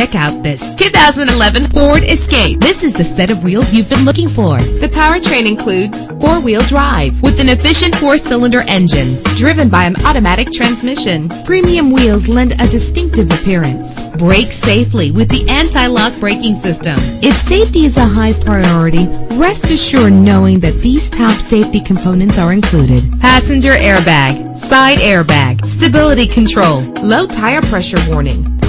Check out this 2011 Ford Escape. This is the set of wheels you've been looking for. The powertrain includes four-wheel drive with an efficient four-cylinder engine driven by an automatic transmission. Premium wheels lend a distinctive appearance. Brake safely with the anti-lock braking system. If safety is a high priority, rest assured knowing that these top safety components are included: passenger airbag, side airbag, stability control, low tire pressure warning.